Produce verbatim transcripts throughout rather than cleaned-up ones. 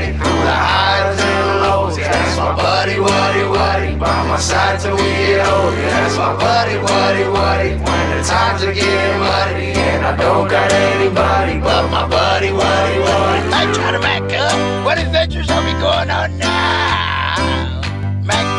party, through the highs and the lows. That's my buddy, buddy, buddy, by my side till we get old. That's my buddy, buddy, buddy, when the times are getting muddy and I don't got anybody but my buddy, buddy, buddy. I try to back up. What adventures are we going on now? Mac.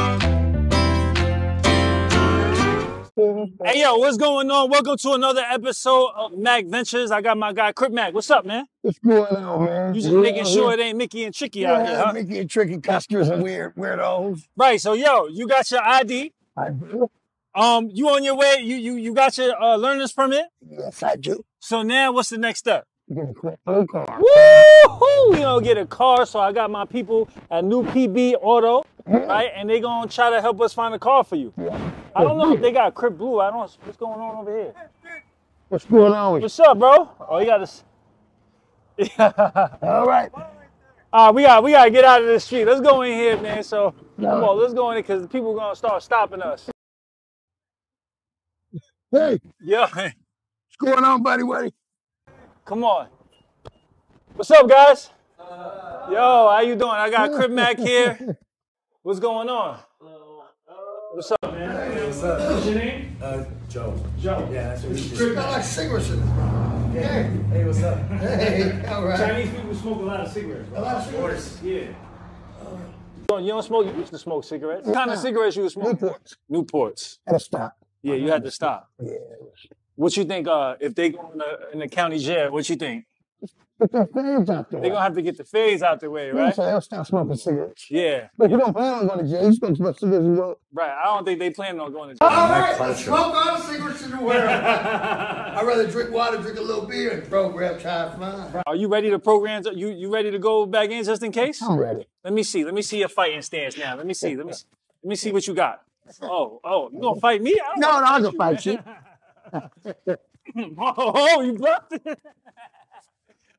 Hey yo, what's going on? Welcome to another episode of Mac Ventures. I got my guy Crip Mac. What's up, man? What's going on, man? You just we're making sure here. It ain't Mickey and Tricky yeah, out here, huh? Mickey and Tricky, costumes and weird weirdos. Right. So yo, you got your I D. I do. Um, you on your way? You you you got your uh, learner's permit? Yes, I do. So now, what's the next step? Get a quick phone car. Woo-hoo! We gonna get a car. So I got my people at New P B Auto, yeah. right? And they gonna try to help us find a car for you. Yeah. I don't know if they got Crip Blue. I don't. What's going on over here? What's going on? With you? What's up, bro? Oh, you got to. Yeah. All right. All right, we got we got to get out of this street. Let's go in here, man. So no. come on, let's go in here because the people are gonna start stopping us. Hey. Yeah. What's going on, buddy, buddy? Come on. What's up, guys? Uh, Yo, how you doing? I got Crip Mac here. What's going on? Hello. Uh, what's up, man? Hey, what's up? What's your name? Uh, Joe. Joe. Yeah, that's what it's Crip. I like cigarettes in this room. Yeah. Hey. Hey, what's up? Hey, all right. Chinese people smoke a lot of cigarettes. Bro. A lot of cigarettes? Yeah. Uh, you don't smoke? You used to smoke cigarettes. What kind of cigarettes you were smoking? Newports. Newports. At a stop. Yeah, you had to stop. Yeah. What you think? Uh, if they go in the, in the county jail, what you think? Get the feds out the way. They're gonna have to get the feds out the way, right? So they'll stop smoking cigarettes. Yeah. But you don't plan on going to jail. You smoke cigarettes, you go. Right. I don't think they plan on going to jail. All right. Let's smoke all the cigarettes in the world. I'd rather drink water, drink a little beer, and program child fine. Are you ready to program? You you ready to go back in just in case? I'm ready. Let me see. Let me see your fighting stance now. Let me see. Let me see. Let me see what you got. Oh, oh, you gonna fight me? I don't no, no, I'm gonna fight you. oh, oh, you bluffed it.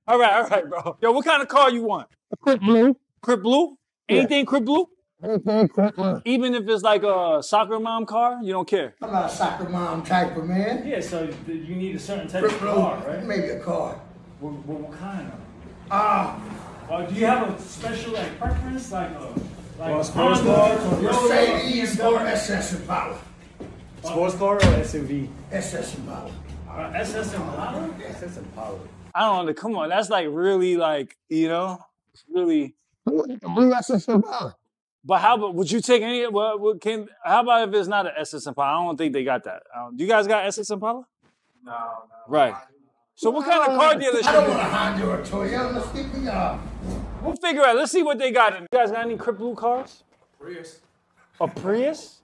All right, all right, bro. Yo, what kind of car you want? A Crip Blue. Crip Blue? Anything yeah. Crip Blue? Anything Crip Blue. Even if it's like a soccer mom car, you don't care? I'm not a soccer mom type of man. Yeah, so you need a certain type Crip of Blue, car, right? Maybe a car. What, what, what kind of? Ah. Uh, uh, do you have a special like preference? Like a like well, sports car? Mercedes or S S Impala. Sports car or S U V? S S Impala. Uh, S S Impala? S S Impala. I don't know. Come on, that's like really like you know, really. Blue S S Impala. But how about would you take any? What, what can? How about if it's not an S S Impala? I don't think they got that. Um, you guys got S S Impala? No. no right. So no, what kind of car dealership? I don't want a Honda or a Toyota. Let's keep me up. We'll figure out. Let's see what they got. In. You guys got any Crip Blue cars? A Prius. A Prius?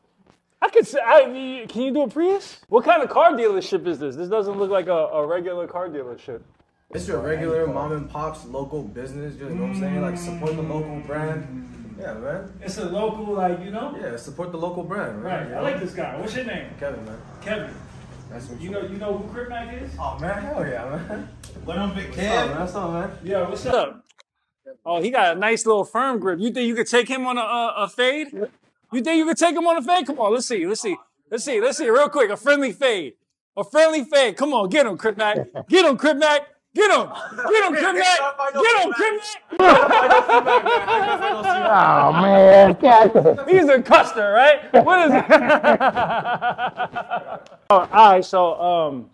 I could say, I, can you do a Prius? What kind of car dealership is this? This doesn't look like a, a regular car dealership. It's your regular mom and pop's local business, just, you know what I'm saying? Like, support the local brand. Yeah, man. It's a local, like, you know? Yeah, support the local brand, right? Right. Yeah. I like this guy. What's your name? Kevin, man. Kevin. That's what you know. You know who Crip Mac is? Oh, man. Hell yeah, man. What up, Big Kev? What's up, man? Yeah, what's up? Oh, he got a nice little firm grip. You think you could take him on a, a, a fade? You think you could take him on a fade? Come on, let's see. Let's see. Let's see. Let's see. Real quick, a friendly fade. A friendly fade. Come on, get him, Crip Mac. Get him, Crip Mac. Get him! Get him, Crip Mac! Get him, Crip Mac! Oh man, he's a custer, right? What is it? All right, so um,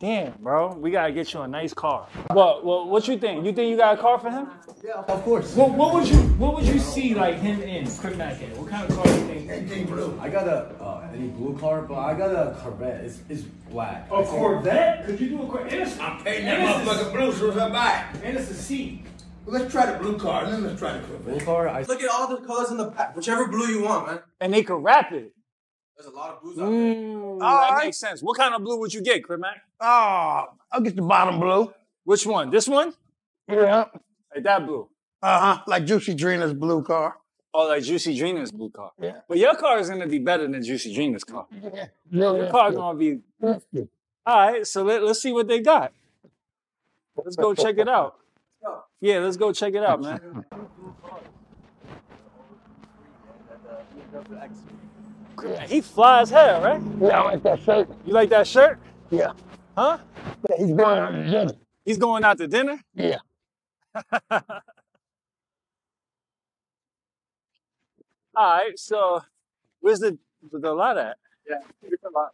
damn, bro, we gotta get you a nice car. Well, well, what you think? You think you got a car for him? Yeah, of course. What, what would you, what would you see like him in Crip Mac in? What kind of car do you think? Anything blue. I got a. Uh, Any blue car, but I got a Corvette. It's, it's black. A Corvette? Could you do a Corvette? I'm painting that motherfucker blue so I buy it. And it's a C. Well, let's try the blue car, and then let's try the Corvette. Blue car, I... Look at all the colors in the pack. Whichever blue you want, man. And they can wrap it. There's a lot of blues out mm, there. That right. makes sense. What kind of blue would you get, Crip Mac? Oh, I'll get the bottom blue. Which one? This one? Yeah. Like that blue? Uh-huh. Like Juicy Drena's blue car. Oh, like Juicy Drena's blue car. Yeah. But your car is going to be better than Juicy Drena's car. Yeah. No, your car is going to be... All right, so let, let's see what they got. Let's go check it out. Yeah, let's go check it out, man. He fly as hell, right? Yeah, I like that shirt. You like that shirt? Yeah. Huh? Yeah, he's going out to dinner. He's going out to dinner? Yeah. All right, so where's the the lot at? Yeah, different lot.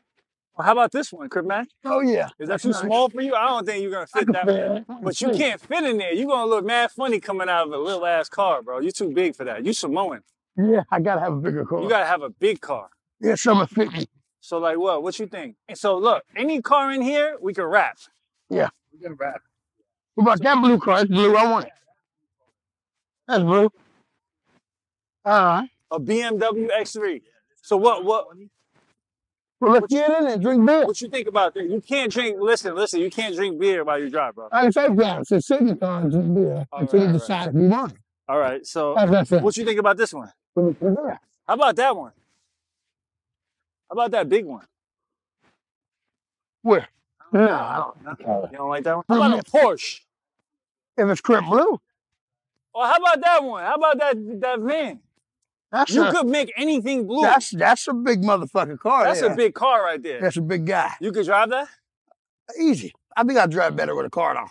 Well, how about this one, Crip Mac? Oh yeah. Is that too small for you? I don't think you're gonna fit that one. But you can't fit in there. You're gonna look mad funny coming out of a little ass car, bro. You're too big for that. You Samoan. Yeah, I gotta have a bigger car. You gotta have a big car. Yeah, something fit me. So like what? What you think? And so look, any car in here, we can wrap. Yeah. We can wrap. What about that blue car? That's blue. I want it. That's blue. All right. A B M W X three. So what what Well, let's get in and drink beer. What you think about that? You can't drink, listen, listen, you can't drink beer while you drive, bro. I didn't say beer. It's sitting on drink beer until you decide if you want it. All right, so what you think about this one? How about that one? How about that big one? Where? No, I don't know. You don't like that one? How about a Porsche? If it's Crip Blue. Or how about that one? How about that, that van? That's you a, could make anything blue. That's that's a big motherfucking car. That's there. a big car right there. That's a big guy. You could drive that? Easy. I think I'd drive better with a car, though.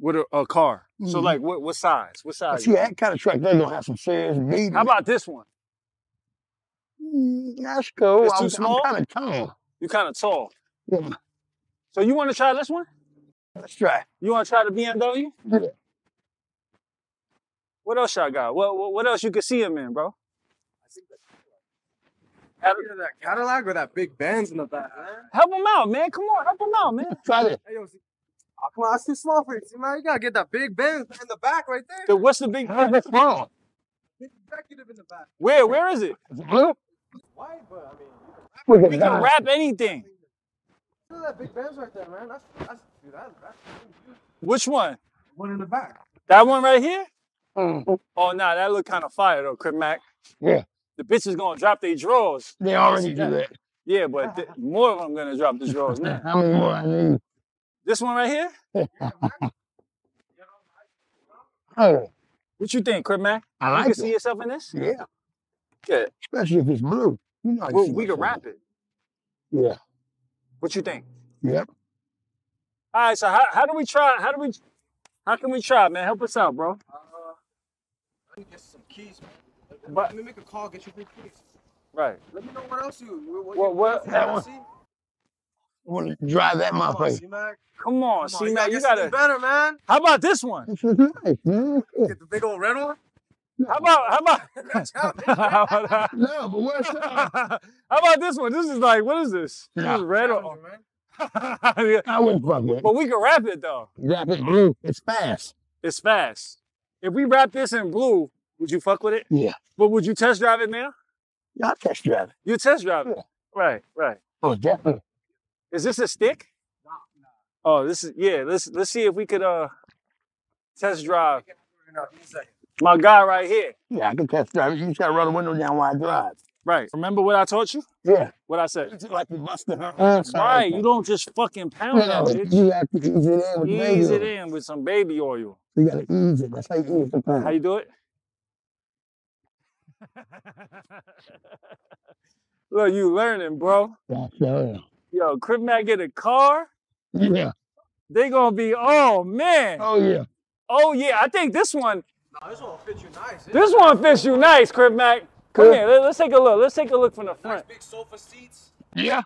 With a, a car? Mm-hmm. So, like, what, what size? What size? See, that kind of truck, they're going to have some serious beating. How about this one? Mm, that's cool. It's too I'm, small? I'm kind of tall. You're kind of tall. Yeah. So, you want to try this one? Let's try it. You want to try the B M W? Yeah. What else y'all got? What, what else you could see him in, bro? That Cadillac or that big Benz in the back, man. Help him out, man. Come on, help him out, man. Try this. Hey, yo, see, oh, come on, that's too small for you, see, man. You gotta get that big Benz in the back right there. Dude, what's the big Benz? What's wrong? Big executive in the back. Where? Where is it? Is it blue? White, but I mean, we can wrap, wrap anything. Look at that big Benz right there, man. That's that's dude. That's, that's dude. Which one? One in the back. That one right here? Mm. Oh, nah, that look kind of fire though, Crip Mac. Yeah. The bitches gonna drop their drawers. They already do that. Yeah, but th more of them gonna drop the drawers now. How many more I need? This one right here? Oh. What you think, Crip Mac? I like it. You can see yourself in this? Yeah. Good. Especially if it's blue. You know, well, we can wrap it. Yeah. What you think? Yep. All right, so how, how do we try? How do we, how can we try, man? Help us out, bro. Uh, I need just some keys, man. But, let me make a call, get you free keys. Right. Let me know what else you... What, what, what you that one? See? I want to drive that motherfucker. Come on, Come on, C-Mac. You got to... better, man. How about this one? This is nice, man. Get the big old red one? How about... How about... how about that? No, but where's that? How about this one? This is like... What is this? This no. is red or... yeah. I wouldn't fuck with it. But we can wrap it, though. Wrap it blue. It's fast. It's fast. If we wrap this in blue... Would you fuck with it? Yeah. But would you test drive it now? Yeah, I'll test drive it. You test drive it? Yeah. Right, right. Oh, definitely. Is this a stick? No, no. Oh, this is, yeah, let's let's see if we could uh test drive. My guy right here. Yeah, I can test drive it. You just gotta run the window down while I drive. Right. Remember what I taught you? Yeah. What I said? It's like you busted her arm. Right, you don't just fucking pound that bitch. You have to ease it in with baby oil. Ease it in with some baby oil. You gotta ease it. That's how you ease the pound. How you do it? Look, you learning, bro. Yeah, yeah. Yo, Crip Mac get a car. Yeah. They gonna be, oh man. Oh yeah. Oh yeah. I think this one. No, this one fits you nice. This one fits you nice, Crip Mac. Come yeah. here. Let's take a look. Let's take a look from the front. Nice big sofa seats. Yeah.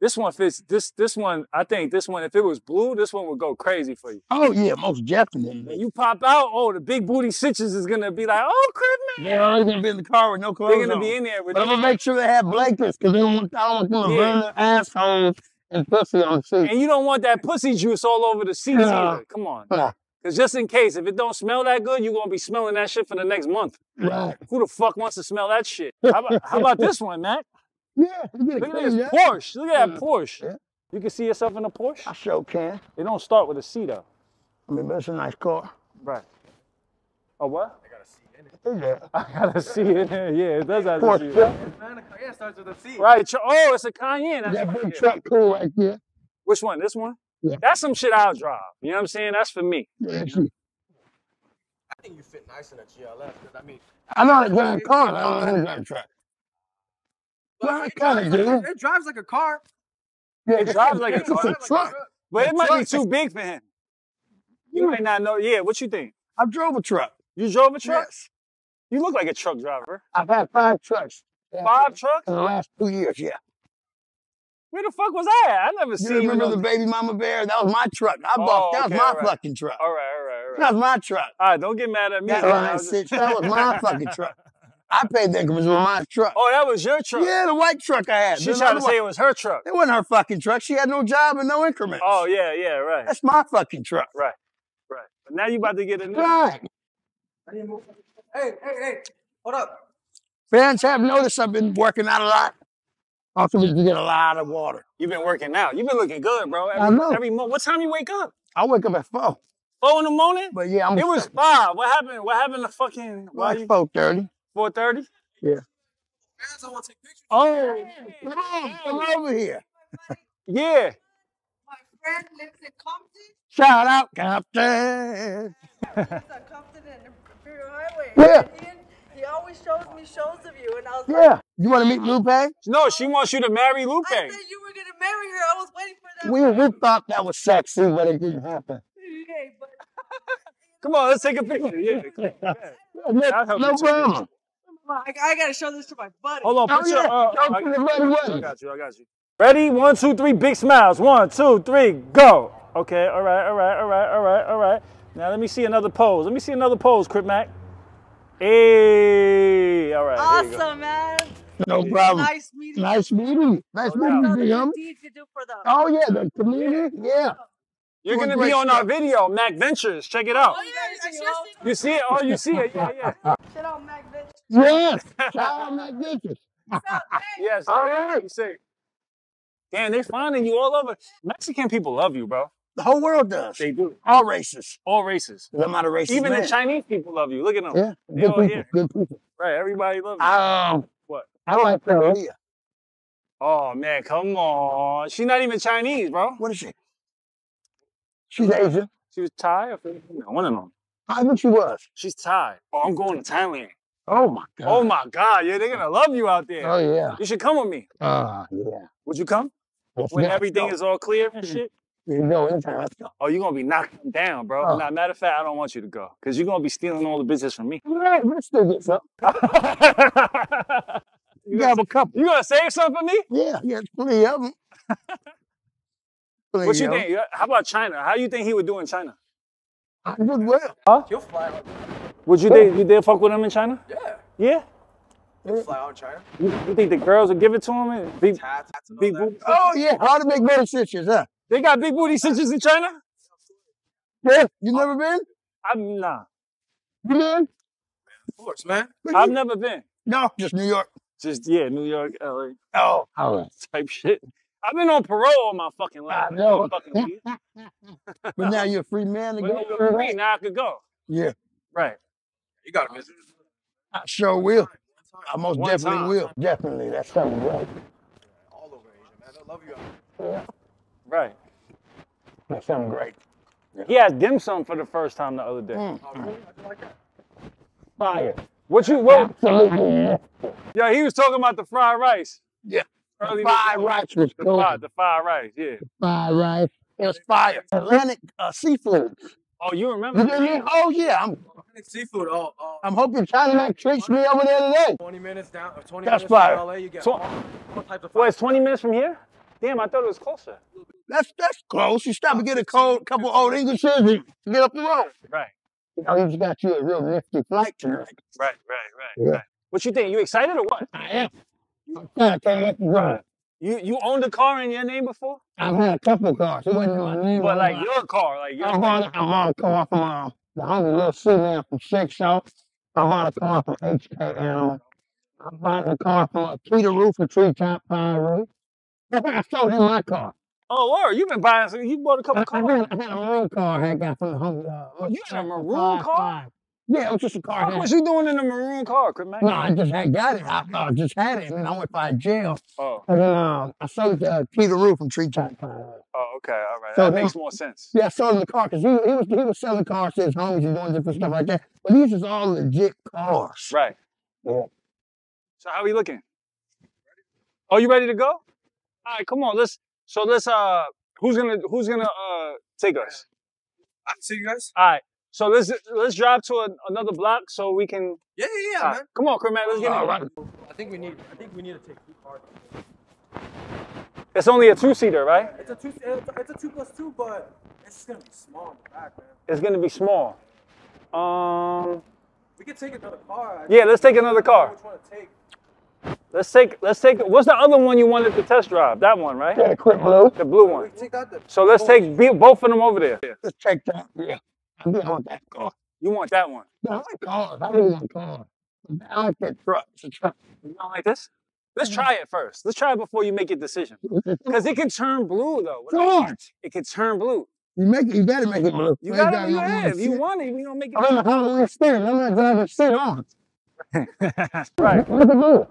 This one fits. This this one. I think this one. If it was blue, this one would go crazy for you. Oh yeah, most definitely. When you pop out, oh, the big booty sitches is gonna be like, oh, Crip Mac. Yeah, they're gonna be in the car with no clothes on. They're gonna on. be in there with. But I'm gonna make sure they have blankets because they don't want. I don't want them yeah. to burn their assholes and pussy on the seat. And you don't want that pussy juice all over the seats uh, either. Come on. Uh, Cause just in case, if it don't smell that good, you're gonna be smelling that shit for the next month. Right. Who the fuck wants to smell that shit? How about, how about this one, Mac? Yeah, look at this yeah. Porsche. Look at that Porsche. Yeah. You can see yourself in a Porsche? I sure can. It don't start with a C, though. I mean, that's a nice car. Right. Oh, what? I got a C in it. Yeah. I got a C in it. Yeah, it does have Porsche. a C. Porsche. Yeah, it starts with a C. Right. Oh, it's a Cayenne. That's that big truck cool right there. Which one? This one? Yeah. That's some shit I'll drive. You know what I'm saying? That's for me. Yeah, that's you. I think you fit nice in a G L S. I mean, I know how to drive a car. I don't know how to drive a truck. Well, it, drives, it, it drives like a car. Yeah, it drives like a car. Like a truck. But it, it might be too big for him. You yeah. might not know. Yeah, what you think? I drove a truck. You drove a truck? Yes. You look like a truck driver. I've had five trucks. Five trucks? In the last two years, yeah. Where the fuck was I? I never you seen you. Remember the those... baby mama bear? That was my truck. I bought, oh, okay, that was my right. fucking truck. All right, all right, all right. That was my truck. All right, don't get mad at me. That, right, was, just... that was my fucking truck. I paid the increments with my truck. Oh, that was your truck? Yeah, the white truck I had. She tried to say it was her truck. It wasn't her fucking truck. She had no job and no increments. Oh, yeah, yeah, right. That's my fucking truck. Right, right. But now you about to get a new truck. Hey, hey, hey, hold up. Fans have noticed I've been working out a lot. Also, we get a lot of water. You've been working out. You've been looking good, bro. Every, I know. Every month. What time you wake up? I wake up at four. Four in the morning? But yeah, I'm. It was five. What happened? What happened to fucking? Like four thirty. Four thirty. Yeah. Fans, I want to take pictures. Oh, yeah. Come on, come over here. Yeah. My friend lives in Compton. Shout out Compton. Compton and Imperial Highway. Yeah. He always shows me shows of you, and I was yeah. like... You want to meet Lupe? No, she wants you to marry Lupe. I said you were going to marry her. I was waiting for that. We, we thought that was sexy, but it didn't happen. Okay, but... Come on, let's take a picture. Yeah, no, no problem. I, I got to show this to my buddy. Hold on, put oh, your... Yeah. Uh, I, I, I got you, I got you. Ready? One, two, three, big smiles. One, two, three, go. Okay, all right, all right, all right, all right, all right. Now, let me see another pose. Let me see another pose, Crip Mac. Hey, all right. Awesome, man. No problem. Nice meeting you. Nice meeting you. Nice meeting you. Oh, yeah, the community. Yeah. You're going to be on our video, Mac Ventures. Check it out. Oh, yeah. You see it? Oh, you see it? Yeah, yeah. Shout out, Mac Ventures. Yes. Shout out, Mac Ventures. Yes. All right. You see. Damn, they're finding you all over. Mexican people love you, bro. The whole world does. They do. All races. All races. I'm not a racist. Even man. The Chinese people love you. Look at them. Yeah. They good all people. Here. Good people. Right. Everybody loves you. Um, what? I like Korea. Oh, man. Come on. She's not even Chinese, bro. What is she? She's Asian. She was Thai or Filipino? One of them. I think she was. She's Thai. Oh, I'm going to Thailand. Oh, my God. Oh, my God. Yeah, they're going to love you out there. Oh, yeah. You should come with me. Oh, uh, yeah. Would you come? Yes, when yes, everything no. is all clear and shit? You know, anytime, let's go. Oh, you're going to be knocked down, bro. Oh. Now, matter of fact, I don't want you to go because you're going to be stealing all the business from me. Right, let's still get something. You have a couple. You going to save something for me? Yeah, yeah, plenty of them. What you think? How about China? How you think he would do in China? I would well. Huh? He'll fly out. Would you think you did fuck with him in China? Yeah. Yeah? He'll fly out in China. You, you think the girls would give it to him? And big, tats, big oh, yeah. How to make better stitches, huh? They got big booty cinches in China? Yeah. You never been? I'm not. You been? Of course, man. I've never been. No, just New York. Just, yeah, New York, L A. Oh, all right. Type shit. I've been on parole all my fucking life. I know. Fucking but now you're a free man to go. You're free. Now I could go. Yeah. Right. You got to visit. I sure will. I most One definitely time. will. Definitely. That's something, bro. All over Asia, man. I love you. Yeah. Right. That sounds great. Yeah. He had dim sum for the first time the other day. Mm. Oh, really? I feel like that. Fire. What you what? Absolutely. Yeah, he was talking about the fried rice. Yeah. Early the fried rice was the cool. Fried, the fried rice, yeah. The fried rice. It was fire. Atlantic uh, seafood. Oh, you remember? You know oh, yeah. I'm, Atlantic seafood. Oh, oh. I'm hoping China Mac treats me over there today. twenty minutes down. Or twenty That's minutes fire. From L A, you get all types of fire. Well, it's twenty minutes from here? Damn, I thought it was closer. That's that's close. You stop and get a cold, couple old English and get up the road. Right. You know, he just got you a real nifty flight tonight. Right, right, right, yeah. right. What you think? You excited or what? I am. I'm trying to let you drive. You you owned a car in your name before? I've had a couple of cars. It wasn't in my name. But like my... your car, like your. I bought I bought a car from uh, the homie Little Susan from Six Show. I bought a car from H K L. I bought a car from a Peter Roof and Tree Top Pine Roof. I sold him my car. Oh, word. You've been buying some. You bought a couple I, cars. I had, I had a maroon car I got from the home. Uh, you had a maroon five, car? Five. Yeah, it was just a car. What was you doing in a maroon car, Crip Mac? No, I just had got it. I uh, just had it, and then I went by jail. Oh. And then um, I sold uh, Peter Roof from Tree Top Pine. Oh, okay. All right. So that then, makes more sense. Yeah, I sold him the car because he, he, was, he was selling cars to his homies and doing different stuff like that. But these is all legit cars. Right. Yeah. So how are we looking? Oh, you ready to go? All right, come on. Let's so let's uh, who's gonna who's gonna uh take us? I see you guys. All right, So let's let's drive to a, another block so we can. Yeah, yeah, yeah. Right. Man. Come on, Crip Mac, let's get uh, in. Right. I think we need. I think we need to take the car. It's only a two-seater, right? It's a two. It's a two plus two, but it's just gonna be small in the back, man. It's gonna be small. Um. We could take another car. I yeah, let's take another car. Which one to take? Let's take, let's take, what's the other one you wanted to test drive? That one, right? Yeah, the Crip Blue. The blue one. Take out the so let's take both of them over there. Let's take that, yeah. I want that car. You want that one? No, I like cars. I really like cars. I like that truck. It's a truck. You don't like this? Let's try it first. Let's try it before you make your decision. Because it can turn blue, though. George! It can turn blue. You make it, you better make it blue. You got it, you have. If you want it, you don't make it blue. I don't know how to sit. I don't know how to sit on. Right. Look at blue.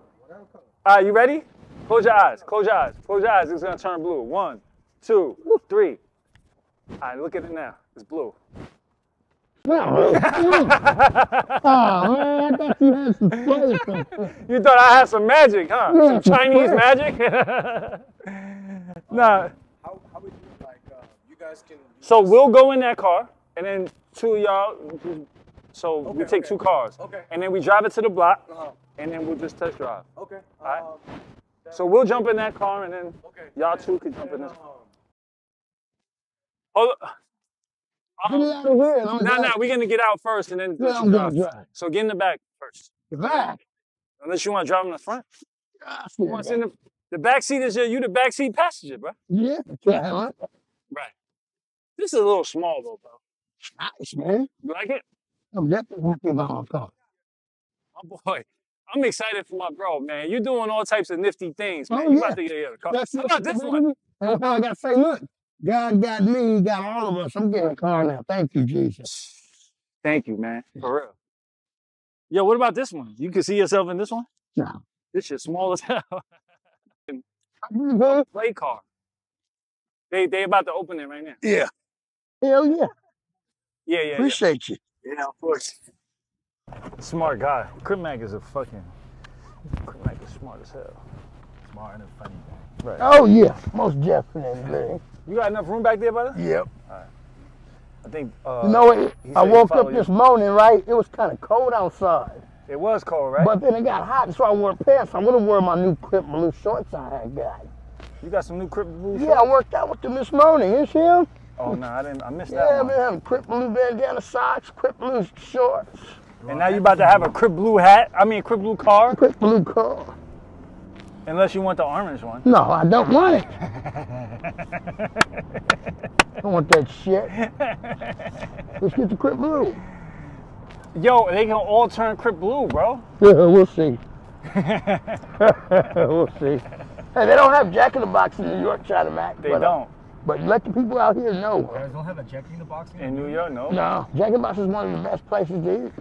All right, you ready? Close your eyes, close your eyes, close your eyes. It's gonna turn blue. One, two, three. All right, look at it now. It's blue. No, it's blue. Oh, man, I thought you had some fun. You thought I had some magic, huh? Yeah, some Chinese fun. Magic? Nah. How, how would you, like, uh, you guys can... So we'll go in that car, and then two y'all, so okay, we take okay. two cars. Okay. And then we drive it to the block. Uh-huh. And then we'll just test drive. Okay. All right. Um, so we'll jump in that car, and then okay. y'all two can jump and, in this car. Um, oh, no, no, nah, we're gonna get out first, and then yeah, drive. Drive. So get in the back first. The back. Unless you want to drive in the front. Gosh, yeah, Once in the, the back seat is your, you the back seat passenger, bro. Yeah. yeah. Right. This is a little small though, bro. Nice, man. You like it? I'm definitely happy about my car. Oh boy. I'm excited for my bro, man. You're doing all types of nifty things, man. Oh, yeah. You about to get out of the car. That's How about this one? That's how I got to say, look, God got me, got all of us. I'm getting a car now. Thank you, Jesus. Thank you, man. For real. Yo, what about this one? You can see yourself in this one? No. This shit's small as hell. A play car. They they about to open it right now. Yeah. Hell yeah. Yeah, yeah. Appreciate yeah. you. Yeah, of course. Smart guy. Crip Mac is a fucking... Crip Mac is smart as hell. Smart and funny guy. Right. Oh, yeah. Most definitely. You got enough room back there, brother? Yep. All right. I think... Uh, you know what? I woke up this morning, right? It was kind of cold outside. It was cold, right? But then it got hot, so I wore pants. I would have worn my new Crip Blue shorts I had got. You got some new Crip Blue shorts? Yeah, I worked out with them this morning. You see them? Oh, no, I didn't. I missed that one. Yeah, man, I have Crip Blue bandana socks, Crip Blue shorts. And now you about to have a Crip Blue hat? I mean, Crip Blue car? Crip Blue car. Unless you want the orange one. No, I don't want it. I don't want that shit. Let's get the Crip Blue. Yo, they can all turn Crip Blue, bro. Yeah, we'll see. We'll see. Hey, they don't have Jack in the Box in New York, China Mac. They but, don't. Uh, But let the people out here know. You guys don't have a Jack in the Box in New York, no? No. Jack in the Box is one of the best places to eat.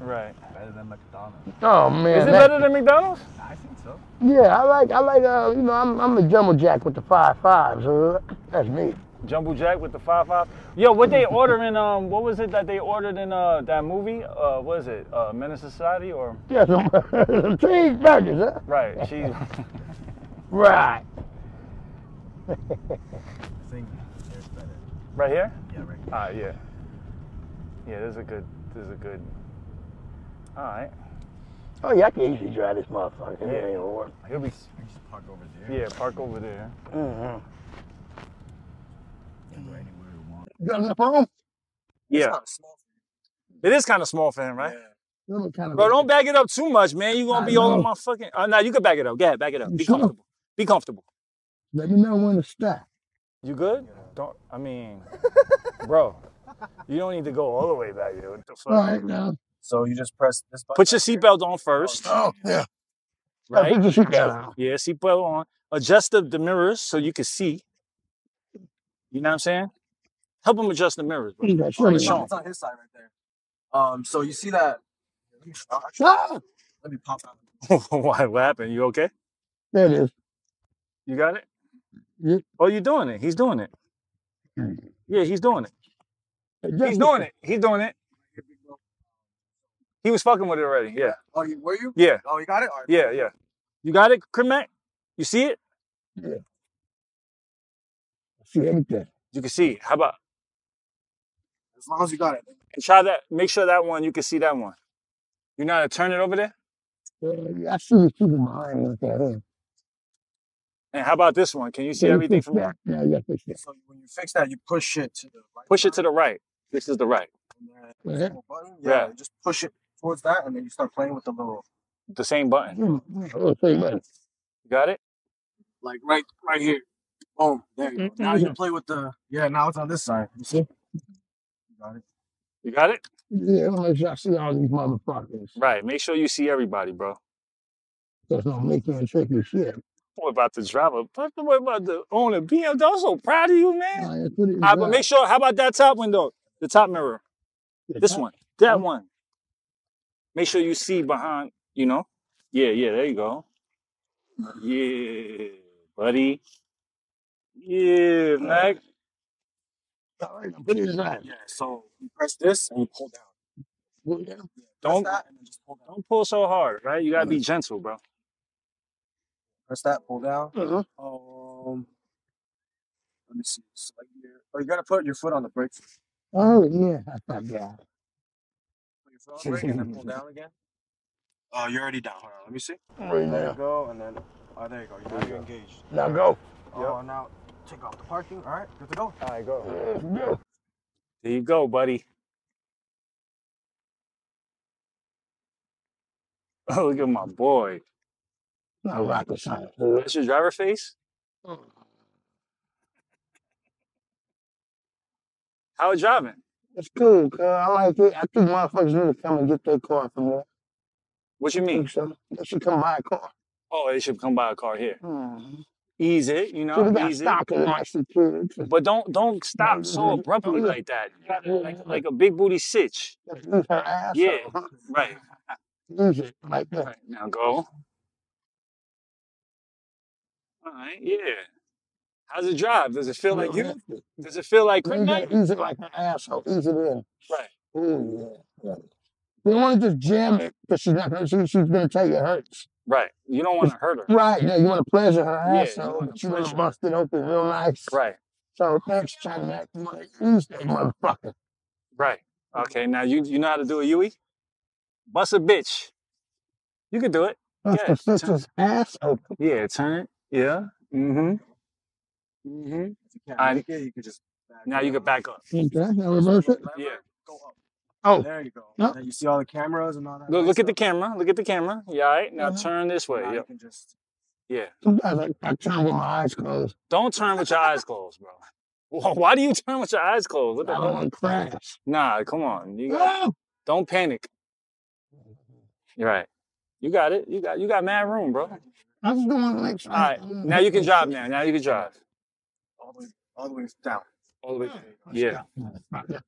Right. Better than McDonald's. Oh man. Is it that, better than McDonald's? I think so. Yeah, I like I like uh you know I'm I'm the Jumbo Jack with the five fives. Uh, that's me. Jumbo Jack with the five five. Yo, what they order in um what was it that they ordered in uh that movie? Uh what is it? Uh Men in Society or? Yeah, some, some cheeseburgers, huh? Right, cheese. Right. I think there's better. Right here? Yeah, right here. Ah, yeah. Yeah, this is a good, this is a good. All right. Oh, yeah, I can easily drive this motherfucker. Yeah. It ain't work. He'll be, I just park over there. Yeah, park over there. Mm-hmm. You can go anywhere you want. You got enough room? Yeah. It is kind of small for him, right? Yeah. Kind of Bro, don't back it up too much, man. You're going to be all in my fucking. Uh, no, you can back it up. Go ahead, back it up. Be comfortable. Be comfortable. Let me know when to stop. You good? Yeah. Don't, I mean, bro, you don't need to go all the way back there. What the fuck? All right, now. So you just press this button. Put your seatbelt on first. Oh, yeah. Right? Put your seatbelt on. Yeah, seatbelt on. Adjust the, the mirrors so you can see. You know what I'm saying? Help him adjust the mirrors. Bro. Yeah, sure. It's on his side right there. Um, so you see that? Ah! Let me pop out. What happened? You okay? There it is. You got it? Yeah. Oh, you're doing it. He's doing it. Yeah, he's doing it. He's doing it. He's doing it. He was fucking with it already. Yeah. Oh, were you? Yeah. Oh, you got it? All right. Yeah, yeah. You got it, Crip Mac? You see it? Yeah. I see everything. You can see it. How about? as long as you got it. And try that. Make sure that one, you can see that one. You know how to turn it over there? Yeah, I see the two behind me. Right. And how about this one? Can you see yeah, everything from there? Yeah, yeah, fix that. So when you fix that, you push it to the right. Push side. it to the right. This is the right. And then right button, yeah, yeah. Just push it towards that, and then you start playing with the little... The same button. Oh, same button. You got it? Like right right here. Boom. There you go. Now you can play with the... Yeah, now it's on this side. You see? You got it? You got it? Yeah, make sure I see all these motherfuckers. Right. Make sure you see everybody, bro. That's not making a tricky shit. What about the driver? What about the owner? B M W, I'm so proud of you, man. Nah, right, but make sure, how about that top window? The top mirror. The this top? one. That oh. one. Make sure you see behind, you know? Yeah, yeah, there you go. Yeah, buddy. Yeah, Mac. All right, I'm putting it right. Yeah, so you press this and you pull down. Pull down? Yeah, don't, that and then just pull down. Don't pull so hard, right? You got to be gentle, bro. Press that, pull down. Uh-huh. Um, let me see. So like here, oh, you gotta put your foot on the brake. Oh yeah, I thought yeah. Put your foot on the brake and then pull down again. Oh, you're already down. Hold on, let me see. Right there now. you go, and then oh, there you go. You're not engaged. Now go. Oh, yep. Now take off the parking. All right, good to go. All right, go. Yeah. There you go, buddy. Oh, look at my boy. Not rocket science. That's your driver face? Oh. How it driving? It's cool, cuz. I like it. I think motherfuckers need to come and get their car from there. What you mean? So. They should come buy a car. Oh, they should come buy a car here. Mm-hmm. Easy, you know, so easy. Stop it. But don't don't stop so abruptly like that. Like, like a big booty sitch. Her ass yeah, up. right. Easy, like that. Right, now go. All right, yeah. How's it drive? Does it feel like you? Does it feel like Crip Mac? Easy like an asshole. Easy there. Right. Ooh, yeah. They want to just jam it because she's not. She's gonna tell you it hurts. Right. You don't want to hurt her. Right. Yeah. You want to pleasure her asshole. Yeah, you want to bust it open real nice. Right. So thanks, China. You want to use that motherfucker. Right. Okay. Now you you know how to do a U E? Bust a bitch. You can do it. Bust yeah. The sister's ass open. Yeah. Turn it. Yeah. Mm-hmm. Mm-hmm. I, yeah, you can just back now up. You can back up. Okay. Now reverse it. Yeah. Go up. Oh. There you go. Yep. Now you see all the cameras and all that. Look, nice look stuff. at the camera. Look at the camera. Yeah. All right. Now uh-huh. turn this way. Now yep. You can just. Yeah. Sometimes I, I turn with my eyes closed. Don't turn with your eyes closed, bro. Why do you turn with your eyes closed? What the hell? I don't want to crash. Nah, come on. You got, don't panic. You're right. You got it. You got. You got mad room, bro. I just don't want to make sure. All right, now you can drive now. Now you can drive. All the way, all the way down. All the way down. Yeah. yeah.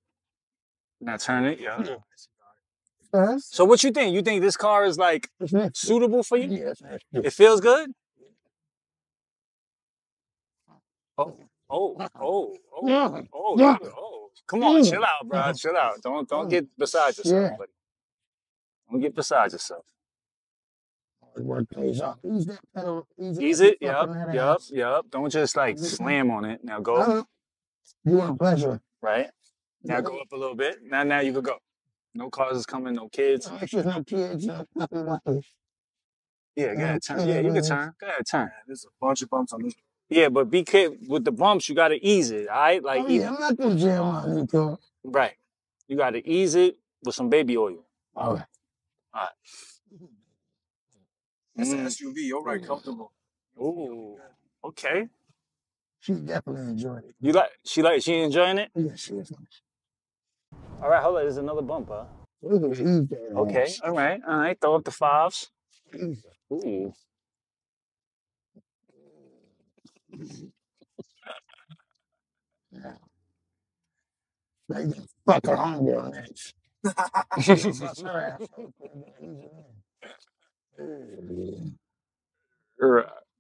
Now turn it. Yeah. Uh-huh. So what you think? You think this car is like suitable for you? Yes. Yeah, it feels good? Oh, oh, oh, oh, yeah. oh, yeah. oh. Come on, yeah. chill out, bro. Chill out. Don't don't get beside yourself, yeah. buddy. Don't get beside yourself. Work pays off. Ease that pedal. Ease, ease it. Yep. Yep. Yep. Don't just like slam on it. Now go. You want pleasure, right? Now yeah. go up a little bit. Now, now you can go. No cars is coming. No kids. There's no kids. No nothing like this. Yeah, go ahead, turn. Yeah, you can turn. Go ahead, turn. There's a bunch of bumps on this. Yeah, but be careful with the bumps. You gotta ease it. All right, like. Oh, yeah, I'm not gonna jam on you, bro. Right. You gotta ease it with some baby oil. All right. All right. It's an S U V, all right, comfortable. Ooh, okay. She definitely enjoyed it. You like? She like? She enjoying it? Yeah, she is. All right, hold on. There's another bumper. Huh? Okay, all right, all right. Throw up the fives. Ooh. Like the fucking hunger on that.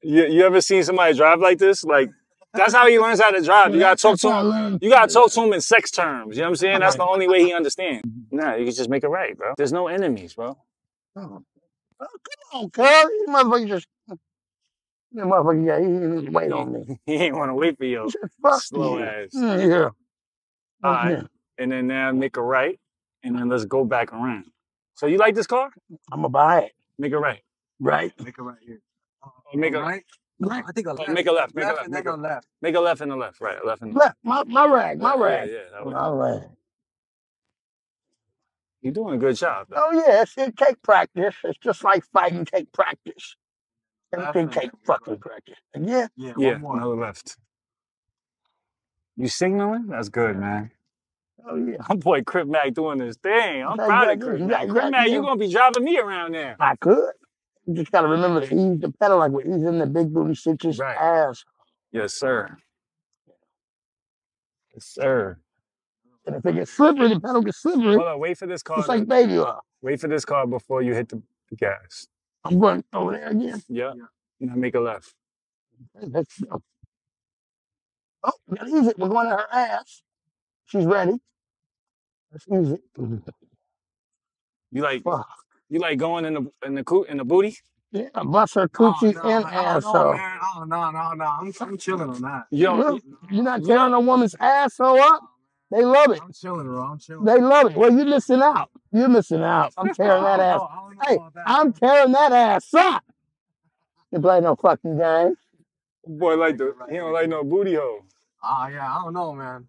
You, you ever seen somebody drive like this? Like, that's how he learns how to drive. You gotta talk to him. You gotta talk to him in sex terms. You know what I'm saying? That's the only way he understands. Nah, you can just make it right, bro. There's no enemies, bro. Oh, oh come on, Carl. You motherfucker just... You motherfucker, yeah, he didn't wait on me. He ain't wanna wait for you. Slow ass. Yeah. All right. and then now make a right, and then let's go back around. So you like this car? I'm gonna buy it. Make a right. Right. Make a right here. Make a right. Right. I think a left. Oh, make a left. Make left a left. Make a left. Make a left and a left. Right. A left and a left. Left. My my rag. My rag. Yeah, yeah, that way. My rag. You're doing a good job, though. Oh yeah, it's in cake practice. It's just like fighting cake practice. Everything cake fucking practice. And yeah. Yeah. Yeah. One more. Another left. You signaling? That's good, man. Oh yeah. I'm boy Crip Mac doing this thing. I'm proud of Crip Mac. Crip Mac, you're gonna be driving me around there. I could. You just gotta remember to ease the pedal like we're easing the big booty stitches right. ass. Yes, sir. Yes, sir. And if it gets slippery, the pedal gets slippery. Hold on, wait for this car. It's like baby oil. Wait for this car before you hit the gas. I'm going over there again. Yeah. yeah. Now make a left. Let's go. Oh, we gotta use it. We're going to her ass. She's ready. Let's use it. You like Fuck. you like going in the in the coot in the booty? Yeah, bust her coochie oh, no, and no, asshole. No, oh no, no, no. I'm I'm chilling on that. Yo, Look, you're not tearing yeah. a woman's asshole up? They love it. I'm chilling, bro. I'm chilling. They love it. Well, you're missing out. You're missing out. I'm tearing that ass. Oh, hey, that. I'm tearing that ass up. You play no fucking game. Boy, like the he don't like no booty hole. Ah, uh, yeah, I don't know, man.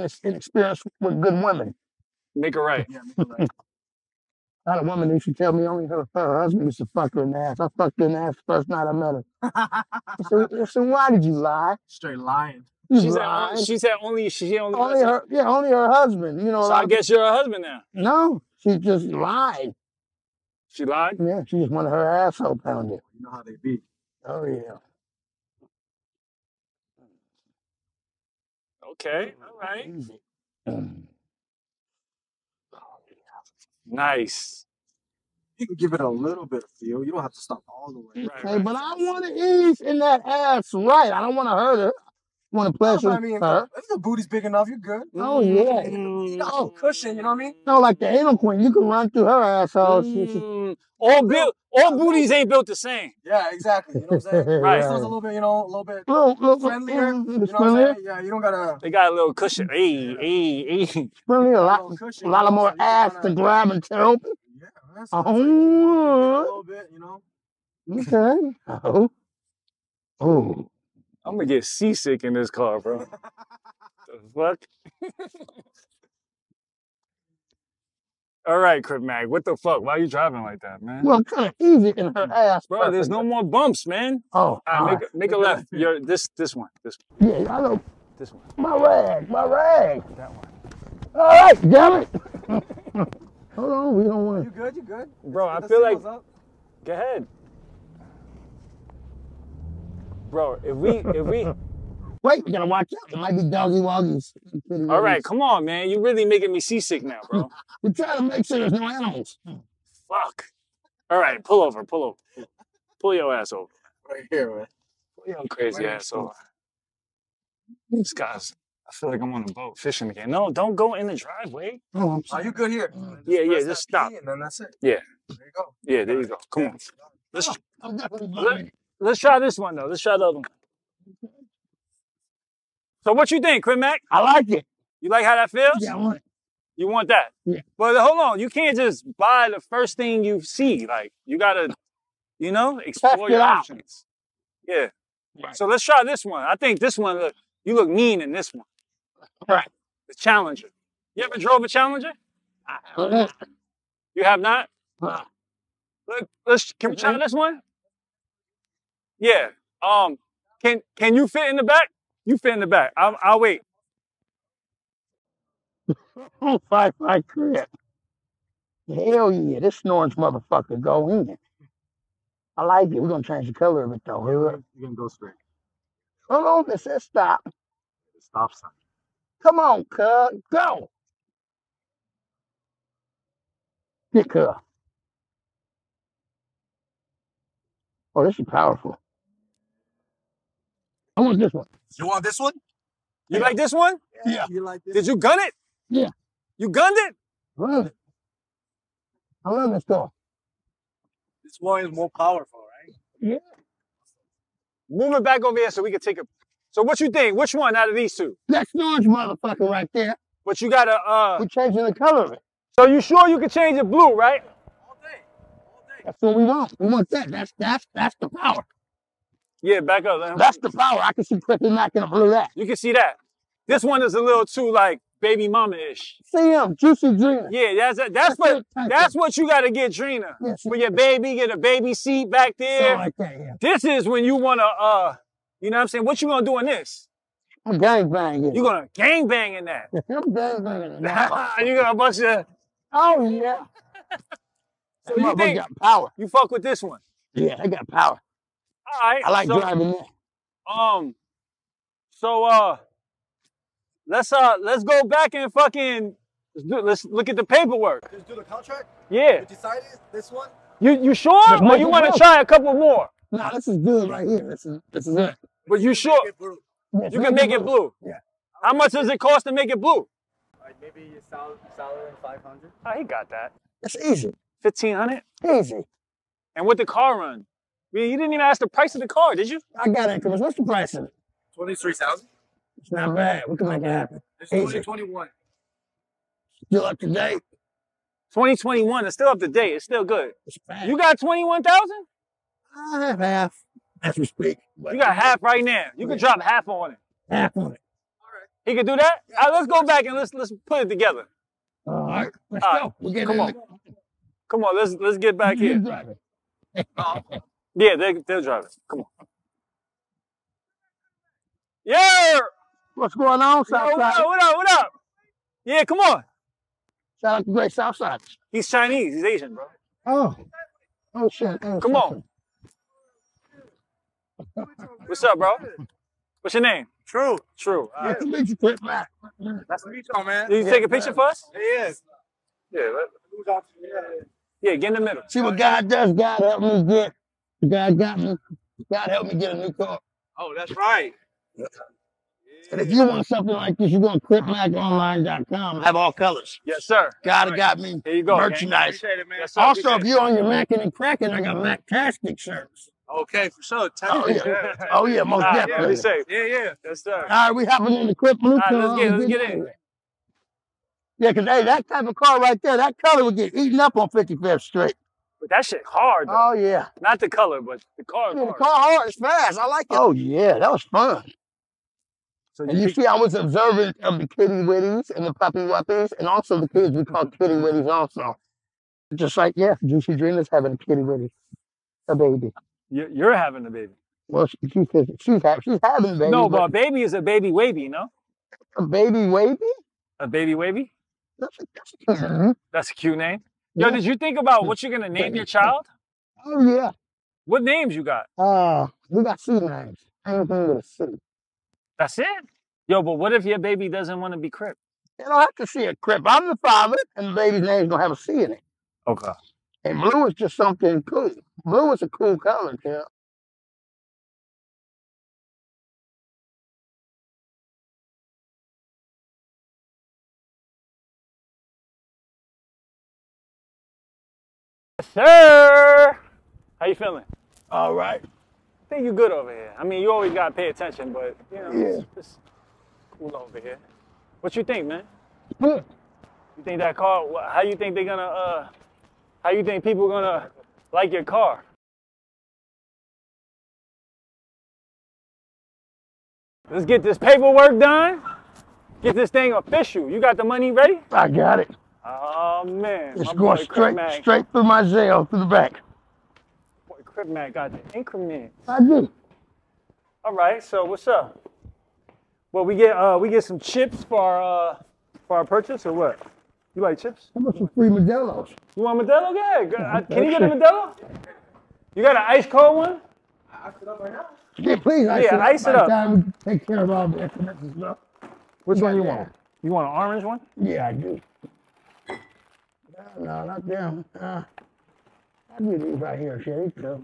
He's inexperienced with good women. Make it right. Yeah, make it right. Not a woman who should tell me only her, her husband used to fuck her in the ass. I fucked her in the ass the first night I met her. so, so why did you lie? Straight lying. She said, only, she said only she only, only her yeah only her husband. You know. So like, I guess you're her husband now. No, she just lied. She lied. Yeah, she just wanted her asshole pounded. You know how they be. Oh yeah. Okay. All right. Nice. You can give it a little bit of feel. You don't have to stop all the way. Right, okay, right. But I want to ease in that ass, right? I don't want to hurt her. Want to pleasure I mean, her. If the booty's big enough, you're good. Oh, yeah. Mm. No cushion, you know what I mean? No, like the anal queen. You can run through her asshole. Mm. All built, all booties ain't built the same. Yeah, exactly. You know what I'm saying? Right. It's a little bit, you know, a little bit little, little, friendlier. Little, you know friendlier? What I'm saying? Yeah, you don't gotta... They got a little cushion. Hey, hey, hey. Friendly, a lot, a cushion, a lot of more so ass to grab and tear open. Yeah, that's oh. Like, a little bit, you know? Okay. Oh. Oh. I'm gonna get seasick in this car, bro. The fuck? All right, Crip Mac, what the fuck? Why are you driving like that, man? Well, kind of easy in her ass. Bro, perfect. There's no more bumps, man. Oh, right, make, right. a, make a left. You're, this this one. This one. Yeah, I know. This one. My rag, my rag. That one. All right, damn it. Hold on, we don't want to. You good, you good? Bro, I feel like, up. Go ahead. Bro, if we, if we... Wait, we gotta watch out. It might be doggy woggies. All right, come on, man. You're really making me seasick now, bro. We're trying to make sure there's no animals. Fuck. All right, pull over, pull over. Pull your ass over. Right here, man. Pull your crazy right ass over. These guys, I feel like I'm on a boat fishing again. No, don't go in the driveway. Oh, I'm sorry. Are you good here? Just yeah, yeah, just stop. And then that's it. Yeah. There you go. Yeah, there you go. Come yeah. on. Let's... Oh, I'm definitely good. Let's try this one, though. Let's try the other one. So what you think, Crip Mac? I like it. You like how that feels? Yeah, I want it. You want that? Yeah. But hold on. You can't just buy the first thing you see. Like, you got to, you know, explore your options. Yeah. Right. So let's try this one. I think this one, look, you look mean in this one. Right. The Challenger. You ever drove a Challenger? I haven't. You have not? Huh. Look, let's, can we try this one? Yeah. Um. Can Can you fit in the back? You fit in the back. I'll, I'll wait. Oh my my crap! Hell yeah! This orange motherfucker go in. I like it. We're gonna change the color of it though. We're gonna go straight. Hold on. It says stop. Stop sign. Come on, cuz. Go. Get cuz. Oh, this is powerful. I want this one. You want this one? You yeah. like this one? Yeah. yeah. You like this Did you gun it? Yeah. You gunned it? I love it. I love this car. This one is more powerful, right? Yeah. Move it back over here so we can take a... So what you think? Which one out of these two? That's orange motherfucker right there. But you gotta, uh... we're changing the color of it. So you sure you can change it blue, right? All day, all day. That's what we want. We want that. That's, that's, that's the power. Yeah, back up. Let him... That's the power. I can see Crip Mac in a blue rack. You can see that. This one is a little too, like, baby mama-ish. See him, Juicy Drina. Yeah, that's a, that's, that's what that's of. What you gotta get, Drina. Yes, for your baby, get a baby seat back there. Like that, yeah. This is when you wanna, uh, you know what I'm saying? What you gonna do in this? I'm gangbanging. You're gonna gangbang in that. I'm gangbanging in that. You're gonna bunch of... Oh, yeah. So you think... got power. You fuck with this one. Yeah, I got power. All right. I like so, driving that. Um, so, uh... Let's uh let's go back and fucking let's, do, let's look at the paperwork. Just do the contract? Yeah. You decided this one? You you sure? There's or you wanna try a couple more? Nah, this is good right here. This is this is it. But you sure? You can make it blue. Yes, make it blue. Yeah. How much does it cost to make it blue? All right, maybe your salary salary five hundred. Oh, he got that. That's easy. Fifteen hundred? Easy. And with the car run? You didn't even ask the price of the car, did you? I got it, Chris. What's the price of it? Twenty three thousand. It's not bad. We can make it happen. It's twenty twenty-one. Still up to date. twenty twenty-one. It's still up to date. It's still good. It's bad. You got twenty-one thousand? I have half as we speak. You got half right now. You can drop half on it. Half on it. All right. He can do that? All right, let's go back and let's let's put it together. All right. Let's go. We'll get Come on. Come on. Let's let's get back here. Yeah, they they'll drive it. Come on. Yeah. What's going on, Southside? Yo, what up, what up, what up? Yeah, come on. Shout out to Great Southside. He's Chinese. He's Asian, bro. Oh. Oh, shit. Oh, come on. What's up, bro? What's your name? True. True. All right. Nice to meet you, oh, man. Did you yeah, take a picture man. For us? Yes. Yeah, let Yeah, get in the middle. See what God does. God helped me get. God got me. God helped me get a new car. Oh, that's right. Yeah. And if you want something like this, you go to Crip Mac Online dot com. Have all colors. Yes, sir. God right. Got me. Here you go. Merchandise. It, man. Yes, also, if you're on your Mac and cracking, I got Mac-tastic shirts. Okay, for sure. Oh yeah. Yeah. Oh yeah, most right, definitely. Yeah, be safe. Yeah, yeah. Yes, sir. All right, we hopping in the Crip Mac. All right, let's get, let's get in. Yeah, because hey, that type of car right there, that color would get eaten up on fifty-fifth Street. But that shit hard, though. Oh yeah. Not the color, but the car. Yeah, the car hard. It's fast. I like it. Oh yeah, that was fun. So you and you see, I was observant of the kitty witties and the puppy wuppies, and also the kids we call kitty witties also. Just like, yeah, Juicy Dreamer's having a kitty witty, a baby. You're having a baby. Well, she, she says she's, ha she's having a baby. No, but, but a baby is a baby wavy, no? A baby wavy? A baby wavy? That's a, that's a, mm-hmm. That's a cute name. Yo, yeah. Did you think about what you're going to name your child? Oh, yeah. What names you got? Uh, we got C names. Anything with a C. That's it? Yo, but what if your baby doesn't want to be Crip? You don't have to see a Crip. I'm the father, and the baby's name's going to have a C in it. Okay. And blue is just something cool. Blue is a cool color, you know? Yes, sir! How you feeling? All right. I think you're good over here. I mean, you always got to pay attention, but, you know, yeah. it's, it's cool over here. What you think, man? Good. You think that car, how you think they're going to, uh, how you think people going to like your car? Let's get this paperwork done. Get this thing official. You got the money ready? I got it. Oh, man. It's going straight, straight through my Zelle, through the back. Crip Mac got the increment. I do. All right, so what's up? Well, we get uh, we get some chips for our, uh, for our purchase or what? You like chips? How about some free Modelo's? You want Modelo? Yeah. Can you get a Modelo? You got an ice cold one? I ice it up right now. Yeah, please. Ice yeah, it ice it up. Time we take care of all the increments and stuff. Which one you there? Want? You want an orange one? Yeah, I do. No, no, not them. Uh, I need these right here, Sherry. So.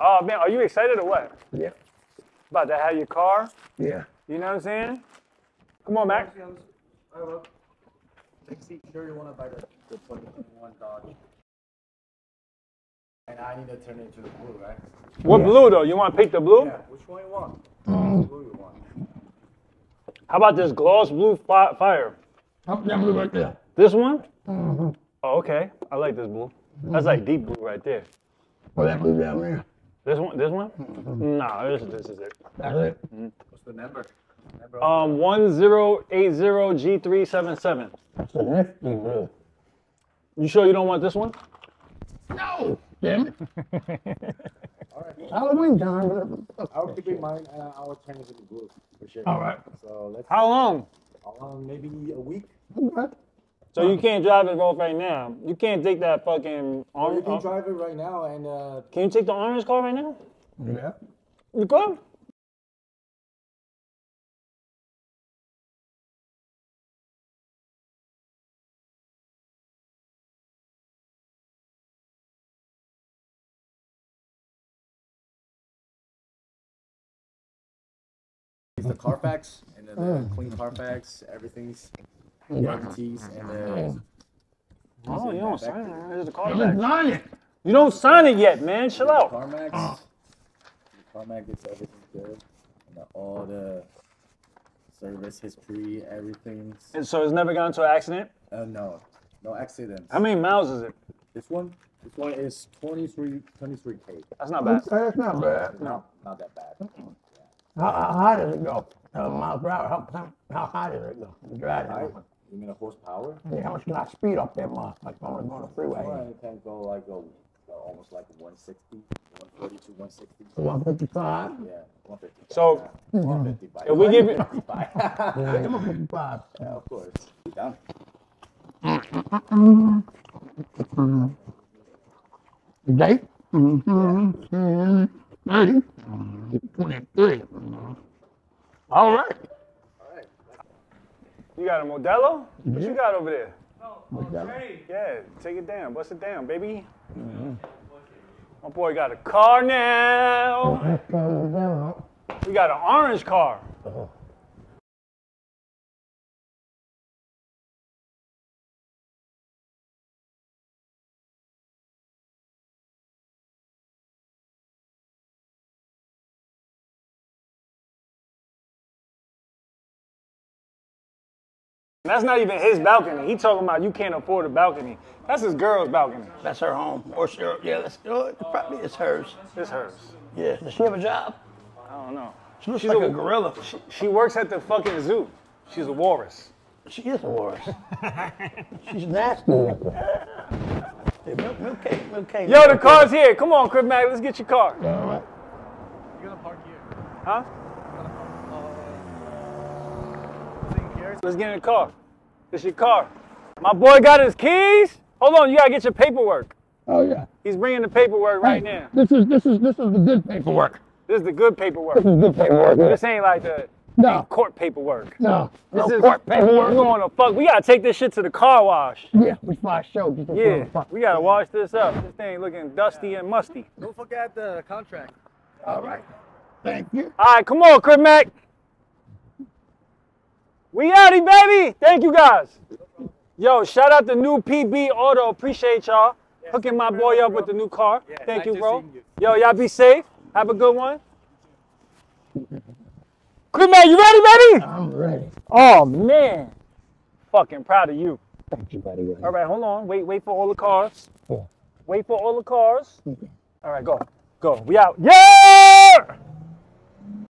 Oh man, are you excited or what? Yeah. About to have your car? Yeah. You know what I'm saying? Come on, Mac. Alright, sure you want to buy the twenty twenty-one Dodge. And I need to turn it into the blue, right? What yeah. Blue though? You want to pick the blue? Yeah. Which one you want? Mm. Which blue you want? How about this gloss blue fi fire? That's that blue right there. This one? Mm-hmm. Oh, okay. I like this blue. That's like deep blue right there. Well, that blue down there. This one? This one? Mm-hmm. Nah, this, this is it. That's it. Mm-hmm. What's the number? number um, one zero eight zero G three seven seven. That's the next blue. You sure you don't want this one? No! Damn it. All right. Halloween time. I'll keep in mind, uh, I'll turn it into blue for sure. All right. So let's. How long? How long? Maybe a week. What? So you can't drive it both right now. You can't take that fucking orange. Well, you can drive it right now and. Uh, can you take the orange car right now? Yeah. You could. It's the Carfax and then the mm. clean Carfax. Everything's. Yeah. And, uh, oh, you don't sign it. There's a Carmax. You don't sign it yet, man. Chill out. Carmax. Uh. Carmax gets everything good. And all the service history, everything. And so it's never gone to an accident? Uh, no, no accidents. How many miles is it? This one. This one is twenty-three K. That's not bad. That's not bad. No, not that bad. Mm-mm. Yeah. How, how high does it go? How miles per hour? How, how high does it go? Driving. You mean a horsepower? Yeah, how much can I speed up that mile? Like I'm going on the freeway. Well, I can go like a, uh, almost like one sixty, one forty-two, one sixty. one fifty-five? Yeah, one fifty-five. So, yeah. one fifty-five. If we give it. one fifty-five. Yeah, of course. You done? Date? thirty, twenty-three. All right. You got a Modelo? Mm-hmm. What you got over there? Oh, okay. Yeah, take it down. Bust it down, baby. Mm-hmm. My boy got a car now. We got an orange car. Uh-huh. That's not even his balcony. He talking about you can't afford a balcony. That's his girl's balcony. That's her home. Or she, yeah, that's oh, probably it's hers. It's hers. Yeah. Does she have a job? I don't know. She looks She's like a, a gorilla. She, she works at the fucking zoo. She's a walrus. She is a walrus. She's nasty. Hey, milk, milk cake, milk cake, Yo, milk the cake. Car's here. Come on, Crip Mac, let's get your car. All right. You're gonna park here. Huh? Let's get in the car. This your car. My boy got his keys. Hold on, you gotta get your paperwork. Oh yeah. He's bringing the paperwork right hey, now. This is this is this is the good paperwork. This is the good paperwork. This is good paperwork. This ain't like the no. court paperwork. No. This no is court paperwork. We going to fuck. We gotta take this shit to the car wash. Yeah, we might show. Yeah. Fuck. We gotta wash this up. This thing looking dusty and musty. Don't forget the contract. All right. Thank you. All right, come on, Crip Mac. We outie, baby! Thank you guys. Yo, shout out to New P B Auto. Appreciate y'all yeah, hooking my boy up, bro, with the new car. Yeah, thank you, bro. You. Yo, y'all be safe. Have a good one. Crip Mac, you ready, baby? I'm ready. Oh man, fucking proud of you. Thank you, buddy. buddy. All right, hold on. Wait, wait for all the cars. Yeah. Wait for all the cars. Okay. All right, go, go. We out. Yeah!